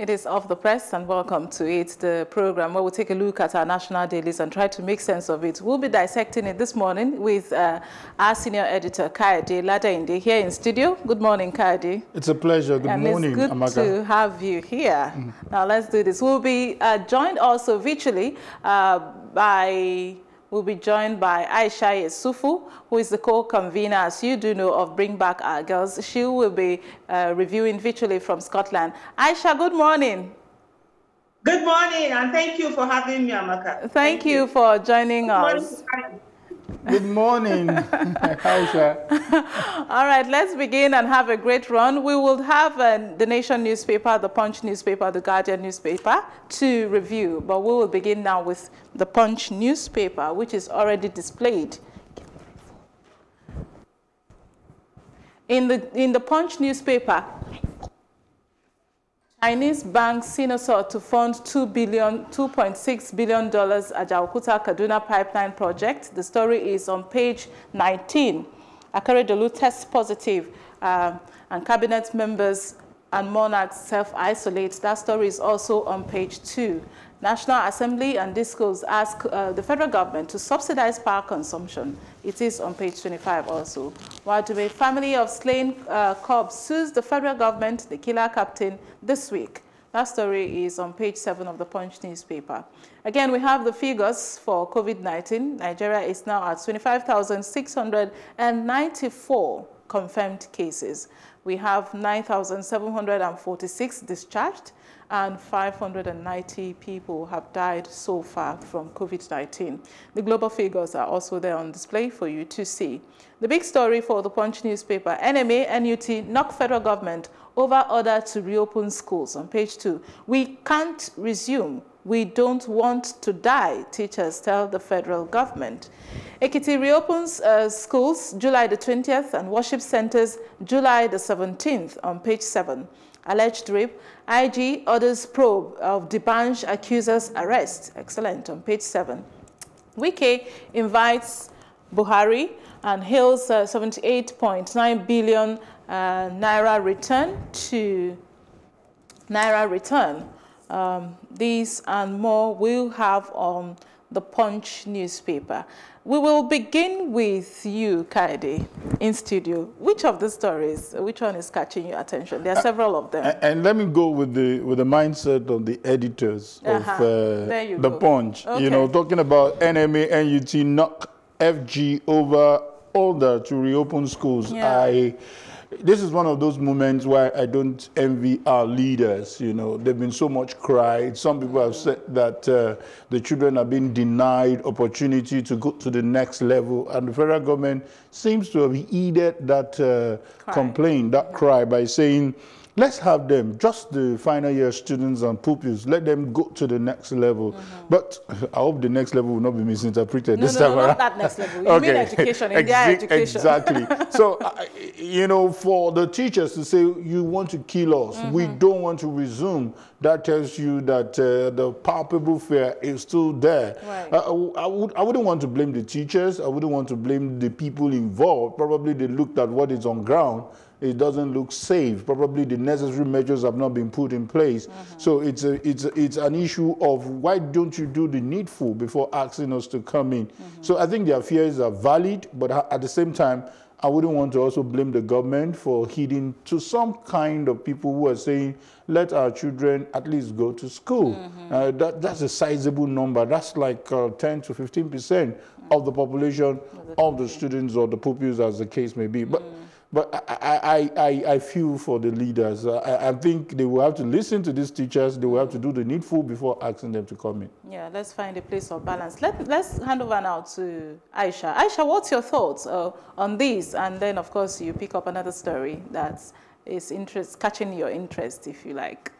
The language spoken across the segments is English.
It is Off the Press, and welcome to it, the program where we'll take a look at our national dailies and try to make sense of it. We'll be dissecting it this morning with our senior editor, Kayode Ladeinde, here in studio. Good morning, Kayode. It's a pleasure. Good morning, Amaka. And it's good to have you here. Mm. Now, let's do this. We'll be joined also virtually by... We'll be joined by Aisha Yesufu, who is the co-convener, as you do know, of Bring Back Our Girls. She will be reviewing virtually from Scotland. Aisha, good morning. Good morning, and thank you for having me, Amaka. Thank you for joining us. Good morning, Aisha. All right, let's begin and have a great run. We will have the Nation newspaper, the Punch newspaper, the Guardian newspaper to review. But we will begin now with the Punch newspaper, which is already displayed. In the Punch newspaper, Chinese bank Sinosort to fund $2.6 billion Ajaokuta-Kaduna Pipeline project. The story is on page 19. AKEREDOLU tests positive and cabinet members and monarchs self-isolate. That story is also on page 2. National Assembly and Discos ask the federal government to subsidize power consumption. It is on page 25 also. While the family of slain cops sues the federal government, the killer captain, this week. That story is on page 7 of the Punch newspaper. Again, we have the figures for COVID-19. Nigeria is now at 25,694 confirmed cases. We have 9,746 discharged, and 590 people have died so far from COVID-19. The global figures are also there on display for you to see. The big story for the Punch newspaper, NMA, NUT, knock federal government over order to reopen schools, on page 2. We can't resume. We don't want to die, teachers tell the federal government. Ekiti reopens schools July the 20th and worship centers July the 17th, on page 7. Alleged rape, IG orders probe of Dibanj accuser's arrest. Excellent, on page 7. WIKE invites BUHARI and hails 78.9 billion Naira return. These and more we'll have on the Punch newspaper. We will begin with you, Kayode, in studio. Which of the stories, which one is catching your attention? There are several of them. And let me go with the mindset of the editors of the Punch. Okay. You know, talking about NMA, NUT, knock FG over order to reopen schools. Yeah. This is one of those moments where I don't envy our leaders, you know. They've been so much cried. Some people have said that the children are being denied opportunity to go to the next level. And the federal government seems to have heeded that complaint, that cry, by saying, let's have them, just the final year students and pupils, let them go to the next level. Mm-hmm. But I hope the next level will not be misinterpreted this time around. Not that next level. You mean education, in their education. Exactly. So, you know, for the teachers to say, you want to kill us, mm-hmm. we don't want to resume, that tells you that the palpable fear is still there. Right. I wouldn't want to blame the teachers. I wouldn't want to blame the people involved. Probably they looked at what is on ground. It doesn't look safe. Probably the necessary measures have not been put in place. Mm-hmm. So it's an issue of why don't you do the needful before asking us to come in? Mm-hmm. So I think their fears are valid, but at the same time, I wouldn't want to also blame the government for heeding to some kind of people who are saying, let our children at least go to school. Mm-hmm. That's a sizable number. That's like 10 to 15% mm-hmm. of the population, of the students or the pupils, as the case may be. But mm-hmm. But I feel for the leaders. I think they will have to listen to these teachers. They will have to do the needful before asking them to come in. Yeah, let's find a place of balance. Let's hand over now to Aisha. Aisha, what's your thoughts on this? And then, of course, you pick up another story that is catching your interest, if you like.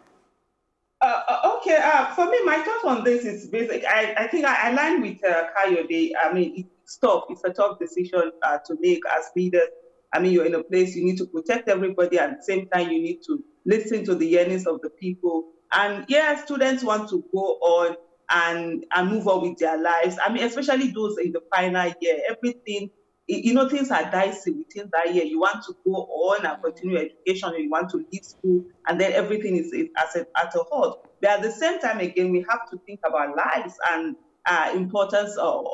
Okay. For me, my thought on this is basic. I think I align with Kayode. I mean, it's tough. It's a tough decision to make as leaders. I mean, you're in a place, you need to protect everybody. At the same time, you need to listen to the yearnings of the people. And yeah, students want to go on and move on with their lives. I mean, especially those in the final year. Everything you know, things are dicey within that year. You want to go on and continue education, you want to leave school, and then everything is at a halt. But at the same time, again, we have to think about lives and importance of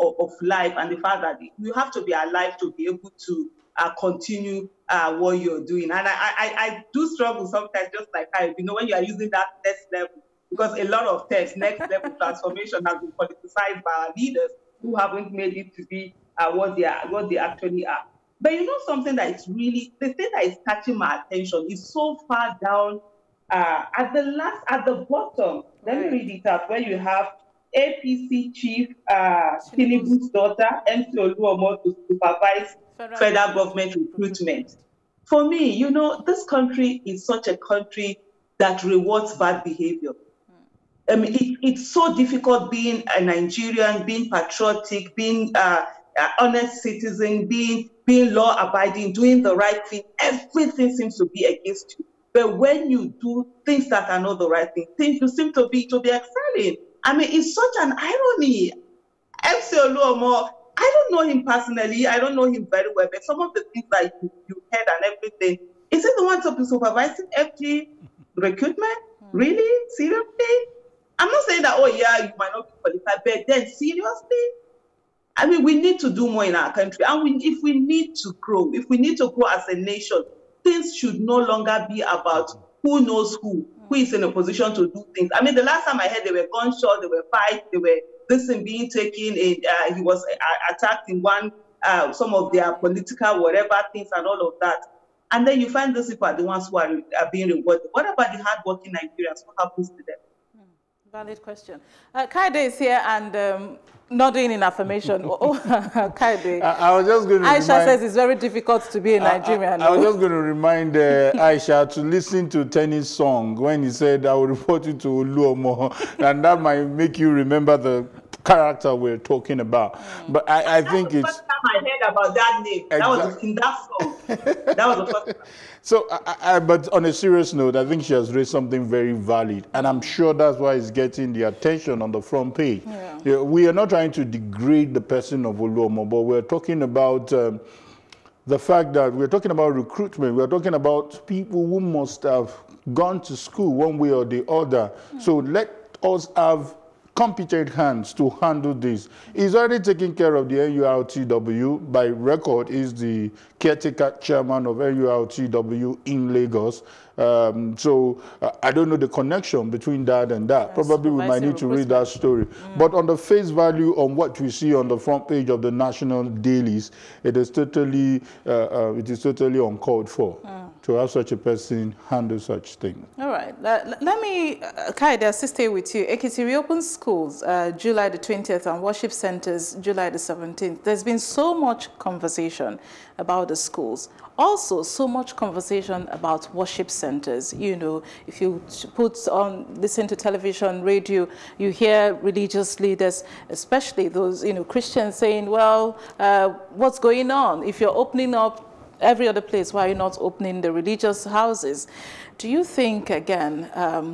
life, and the fact that you have to be alive to be able to continue what you're doing. And I do struggle sometimes, just like I, you know, when you are using that next level, because a lot of tests, next level transformation has been politicized by our leaders who haven't made it to be what they actually are. But you know something that is really, the thing that is catching my attention is so far down at the bottom. Let me read it up, where you have APC Chief Tinubu's daughter, MC Oluomo, to supervise federal government recruitment. For me, you know, this country is such a country that rewards bad behavior. I mean, it's so difficult being a Nigerian, being patriotic, being honest citizen, being law-abiding, doing the right thing. Everything seems to be against you. But when you do things that are not the right thing, things you seem to be excelling. I mean, it's such an irony. MC Oluomo, I don't know him personally. I don't know him very well. But some of the things that you heard and everything, is it the one to be supervising FG recruitment? Really? Seriously? I'm not saying that, oh, yeah, you might not be qualified, but then seriously? I mean, we need to do more in our country. And if we need to grow, as a nation, things should no longer be about who knows who is in a position to do things. I mean, the last time I heard, they were gunshots, they were fights, they were this thing being taken, and he was attacked in one, some of their political whatever things and all of that. And then you find those people are the ones who are being rewarded. What about the hardworking Nigerians? What happens to them? Valid question. Kayode is here and nodding in affirmation. Kayode. I was just going to Aisha says it's very difficult to be a Nigerian. I was just going to remind Aisha to listen to Tenny's song when he said, I will report you to Oluomo, and that might make you remember the character we're talking about. But I think it's... That was the first time I heard about that name. That was in that song. That was the first time. So, but on a serious note, I think she has raised something very valid. And I'm sure that's why it's getting the attention on the front page. Yeah. Yeah, we are not trying to degrade the person of Oluomo, but we're talking about the fact that we're talking about recruitment. We're talking about people who must have gone to school one way or the other. So let us have competent hands to handle this. He's already taking care of the NURTW. By record, is the caretaker chairman of NURTW in Lagos. So I don't know the connection between that and that. Probably we might need to read that story. But on the face value, on what we see on the front page of the national dailies, it is totally uncalled for to have such a person handle such thing. All right. Let me, Kayode, stay with you. Ekiti reopened schools July the 20th and worship centers July the 17th. There's been so much conversation about the schools. Also, so much conversation about worship centers. You know, if you listen to television, radio, you hear religious leaders, especially those, you know, Christians saying, well, what's going on? If you're opening up every other place, why are you not opening the religious houses? Do you think, again,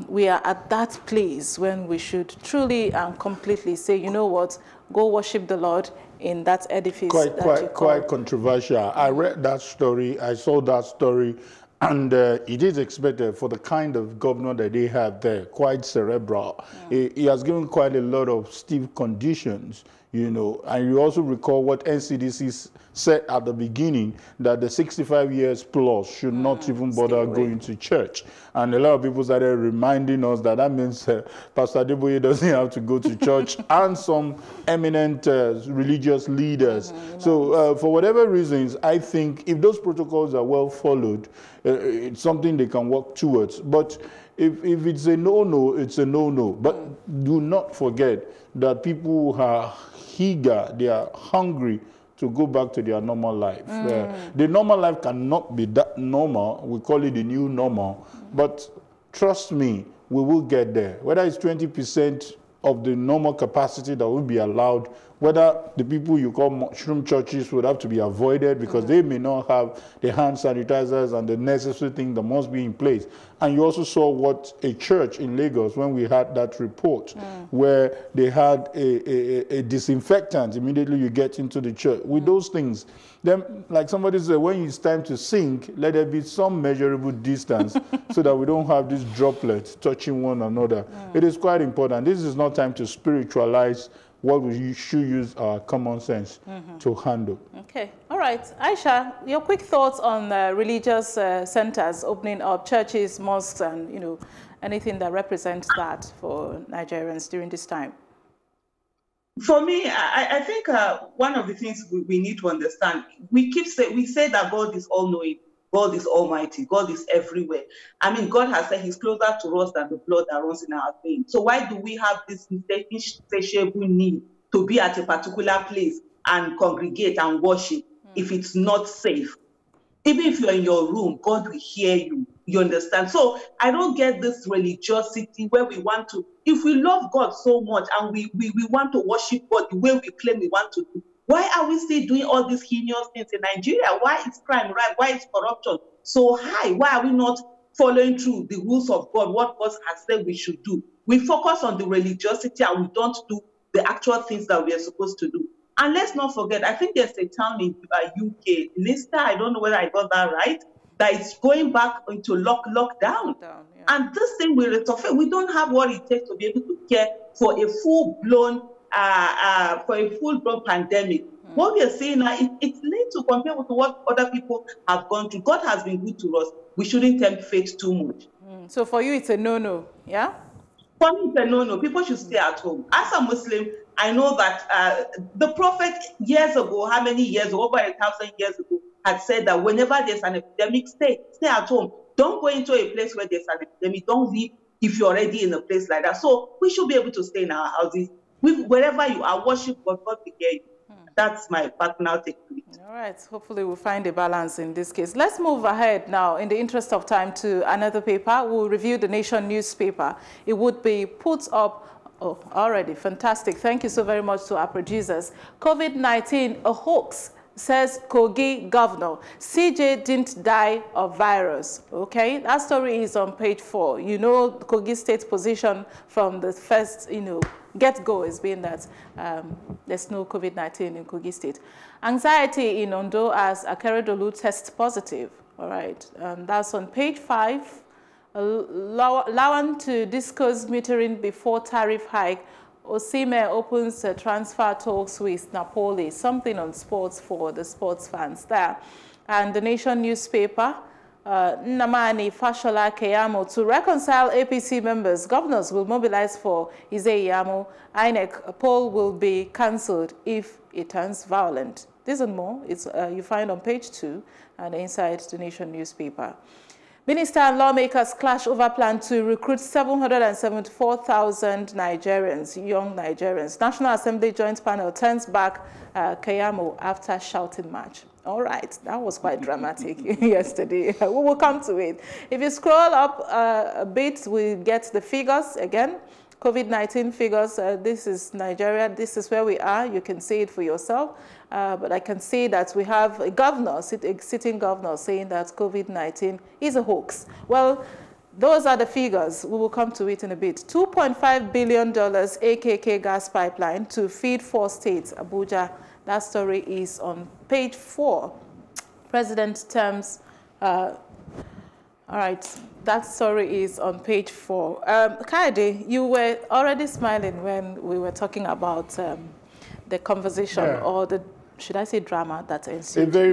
we are at that place when we should truly and completely say, you know what, go worship the Lord in that edifice? Quite controversial. I read that story, I saw that story, and it is expected for the kind of governor that they have there, quite cerebral. He has given quite a lot of stiff conditions, you know, and you also recall what NCDC said at the beginning, that the 65 years plus should not even bother going to church. And a lot of people started reminding us that means Pastor Deboye doesn't have to go to church, and some eminent religious leaders. So for whatever reasons, I think if those protocols are well followed, it's something they can work towards. But if it's a no-no, it's a no-no. But do not forget that people are eager, they are hungry to go back to their normal life. The normal life cannot be that normal. We call it the new normal. But trust me, we will get there. Whether it's 20% of the normal capacity that will be allowed, whether the people you call mushroom churches would have to be avoided because they may not have the hand sanitizers and the necessary things that must be in place. And you also saw what a church in Lagos, when we had that report, where they had a disinfectant immediately you get into the church. With those things, then, like somebody said, when it's time to sink, let there be some measurable distance so that we don't have these droplets touching one another. It is quite important. This is not time to spiritualize what we should use our common sense to handle. Okay. All right. Aisha, your quick thoughts on religious centers opening up, churches, mosques, and, you know, anything that represents that for Nigerians during this time? For me, I think one of the things we need to understand, we say that God is all-knowing, God is almighty, God is everywhere. I mean, God has said he's closer to us than the blood that runs in our veins. So why do we have this insatiable need to be at a particular place and congregate and worship if it's not safe? Even if you're in your room, God will hear you. You understand? So I don't get this religiosity where we want to, if we love God so much and we want to worship God the way we claim we want to do, why are we still doing all these heinous things in Nigeria? Why is crime right? Why is corruption so high? Why are we not following through the rules of God, what God has said we should do? We focus on the religiosity and we don't do the actual things that we are supposed to do. And let's not forget, I think there's a town in UK, Leicester, I don't know whether I got that right, that is going back into lockdown. Yeah. And this thing will retrofit. We don't have what it takes to be able to care for a full-blown pandemic. What we are seeing now, it's late to compare with what other people have gone through. God has been good to us. We shouldn't tempt fate too much. So for you, it's a no-no, yeah? For me, it's a no-no. People should stay at home. As a Muslim, I know that the prophet years ago, how many years ago, over 1,000 years ago, had said that whenever there's an epidemic, stay at home. Don't go into a place where there's an epidemic. Don't leave if you're already in a place like that. So we should be able to stay in our houses. Wherever you are, worship God, God will hear you. That's my personal take. All right. Hopefully we'll find a balance in this case. Let's move ahead now, in the interest of time, to another paper. We'll review the Nation newspaper. It would be put up. Oh, already. Fantastic. Thank you so very much to our producers. COVID-19, a hoax, says Kogi governor. CJ didn't die of virus. Okay, that story is on page 4. You know, Kogi State's position from the first, you know, get-go has been that there's no COVID-19 in Kogi State. Anxiety in Ondo as AKEREDOLU tests positive. All right, that's on page 5. Allowing to discuss metering before tariff hike. Osimhen opens transfer talks with Napoli. Something on sports for the sports fans there. And the Nation newspaper, Namani Fashola Keyamo to reconcile APC members. Governors will mobilize for Ize-Iyamu. Inec poll will be cancelled if it turns violent. This and more it's, you find on page 2 and inside the Nation newspaper. Minister and lawmakers clash over plan to recruit 774,000 Nigerians, young Nigerians. National Assembly Joint Panel turns back Keyamo after shouting match. All right, that was quite dramatic yesterday. We will come to it. If you scroll up a bit, we get the figures again. COVID-19 figures, this is Nigeria, this is where we are. You can see it for yourself. But I can see that we have a governor, sitting governor, saying that COVID-19 is a hoax. Well, those are the figures. We will come to it in a bit. $2.5 billion AKK gas pipeline to feed 4 states, Abuja. That story is on page 4. President terms... all right, that story is on page 4. Kayode, you were already smiling when we were talking about the conversation, or the, should I say, drama that ensued yesterday. A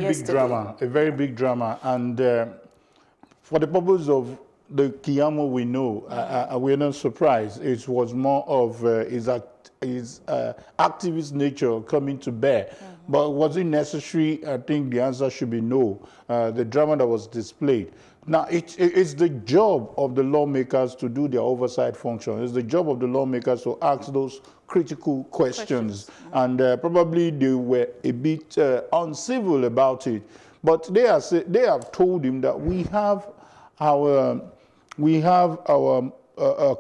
very big drama. And for the purpose of the Keyamo we know, we're not surprised. It was more of his activist nature coming to bear. But was it necessary? I think the answer should be no. The drama that was displayed. Now, it's the job of the lawmakers to do their oversight function. It's the job of the lawmakers to ask those critical questions. And probably they were a bit uncivil about it. But they have told him that we have our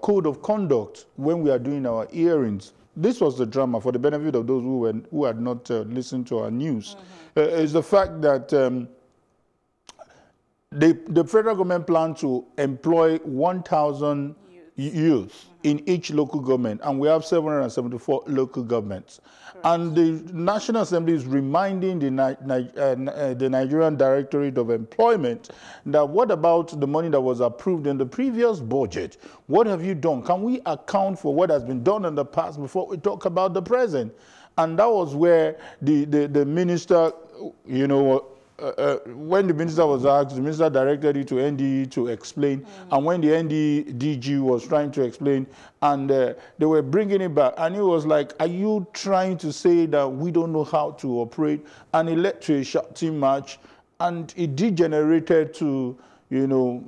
code of conduct when we are doing our hearings. this was the drama, for the benefit of those who had not listened to our news, is the fact that the federal government planned to employ 1,000 youth in each local government, and we have 774 local governments. Correct. And the National Assembly is reminding the Nigerian Directorate of Employment that what about the money that was approved in the previous budget? What have you done? Can we account for what has been done in the past before we talk about the present? And that was where the minister, you know, when the minister was asked, the minister directed it to NDE to explain, and when the NDE DG was trying to explain, and they were bringing it back, and he was like, are you trying to say that we don't know how to operate? And it led to a shouting match, and it degenerated to, you know,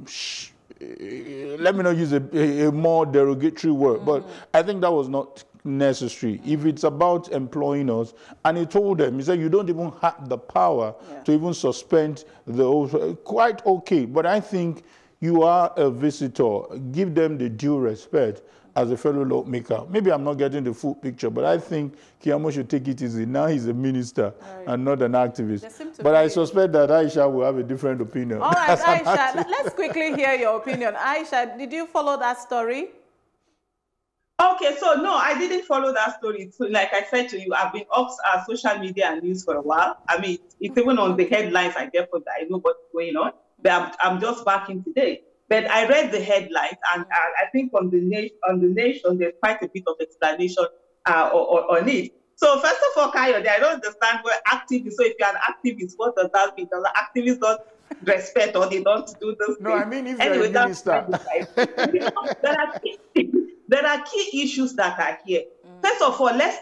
let me not use a more derogatory word, but I think that was not necessary. If it's about employing us, and he told them, he said, you don't even have the power to even suspend the whole, quite okay. But I think you are a visitor. Give them the due respect as a fellow lawmaker. Maybe I'm not getting the full picture, but I think Keyamo should take it easy. Now he's a minister and not an activist. But I suspect that Aisha will have a different opinion. All right, Aisha, let's quickly hear your opinion. Aisha, did you follow that story? Okay, so no, I didn't follow that story. So, like I said to you, I've been off our social media and news for a while. I mean, it's even on the headlines I get for that. I know what's going on, but I'm just back in today. But I read the headlines, and I think on the Nation, there's quite a bit of explanation on it. So first of all, Kayode, I don't understand what activist. So if you're an activist, what does that mean? Does an activist not respect, or they don't do those things? No, I mean, if anyway, you're a minister. There are key issues that are here. First of all, let's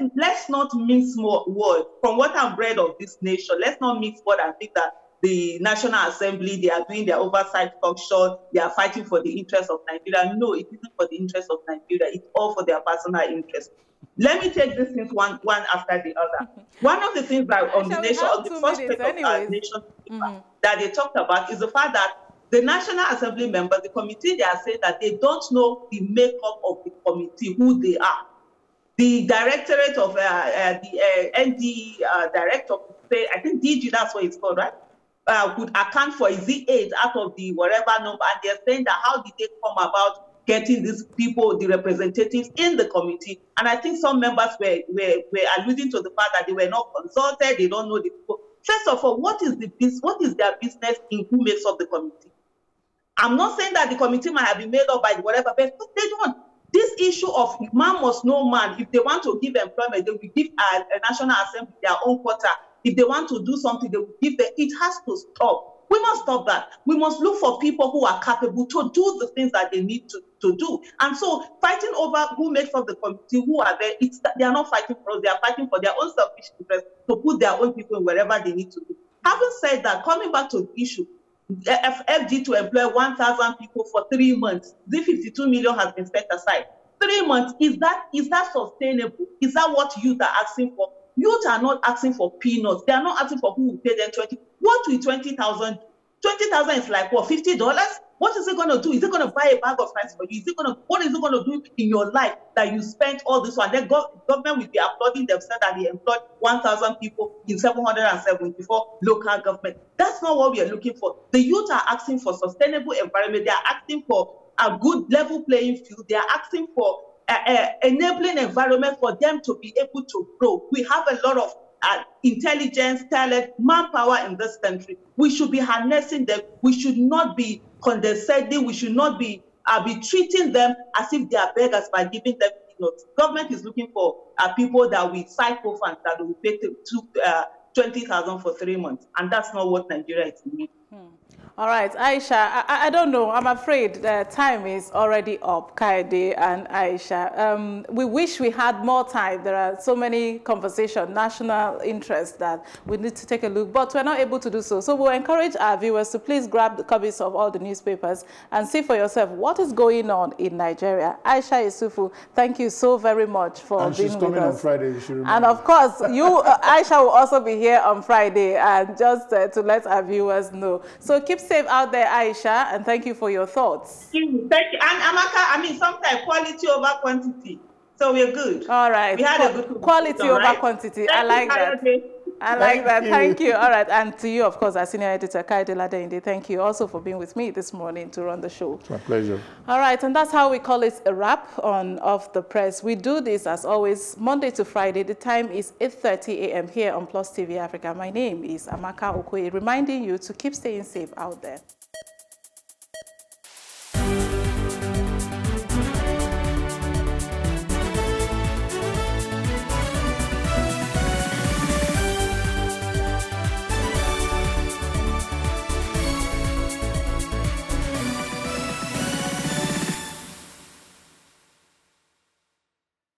not mince more words. From what I've read of this nation, let's not mince words and think that the National Assembly, they are doing their oversight function, they are fighting for the interests of Nigeria. No, it isn't for the interests of Nigeria. It's all for their personal interests. Let me take these things one after the other. One of the things that on the nation, on the first page of our nation that they talked about is the fact that the National Assembly members, the committee, they are saying that they don't know the makeup of the committee, who they are. The directorate of the NDE director, I think DG, that's what it's called, right? Could account for is it 8 out of the whatever number, and they're saying that how did they come about getting these people, the representatives in the committee? And I think some members were alluding to the fact that they were not consulted, they don't know the people. First of all, what is their business in who makes up the committee? I'm not saying that the committee might have been made up by whatever, but they don't. This issue of man must know man, if they want to give employment, they will give a National Assembly their own quota. If they want to do something, they will give them. It has to stop. We must stop that. We must look for people who are capable to do the things that they need to do. And so fighting over who makes up the committee, who are there, they are not fighting for us. They are fighting for their own selfish interests to put their own people in wherever they need to be. Having said that, coming back to the issue, FG to employ 1,000 people for 3 months, the 52 million has been set aside. 3 months, is that sustainable? Is that what youth are asking for? Youth are not asking for peanuts. They are not asking for who will pay them 20. What will 20,000 do? 20,000 is like, what, $50? What is it going to do? Is it going to buy a bag of rice for you? What is it going to do in your life that you spent all this one? The government will be applauding themselves that they employed 1,000 people in 774 local government. That's not what we are looking for. The youth are asking for sustainable environment. They are asking for a good level playing field. They are asking for enabling environment for them to be able to grow. We have a lot of intelligence, talent, manpower in this country. We should be harnessing them. We should not be condescending. We should not be treating them as if they are beggars by giving them peanuts. Government is looking for people that will cycle funds that will pay 20,000 for 3 months, and that's not what Nigeria is doing. All right, Aisha, I don't know. I'm afraid the time is already up, Kayode and Aisha. We wish we had more time. There are so many conversations, national interests that we need to take a look, but we're not able to do so. So we'll encourage our viewers to please grab the copies of all the newspapers and see for yourself what is going on in Nigeria. Aisha Yesufu, thank you so very much for being with us. And she's coming on Friday, you should remember. And of course, you, Aisha, will also be here on Friday, and just to let our viewers know. So keep safe out there, Aisha, and thank you for your thoughts. Thank you. And Amaka, I mean, sometimes quality over quantity. So we're good. All right. We had a good quality over quantity. I like that. I like that. Thank you. All right. And to you, of course, our senior editor, Kayode Ladeinde, thank you also for being with me this morning to run the show. It's my pleasure. All right. And that's how we call it a wrap on Off the Press. We do this, as always, Monday to Friday. The time is 8:30 a.m. here on Plus TV Africa. My name is Amaka Okoye, reminding you to keep staying safe out there.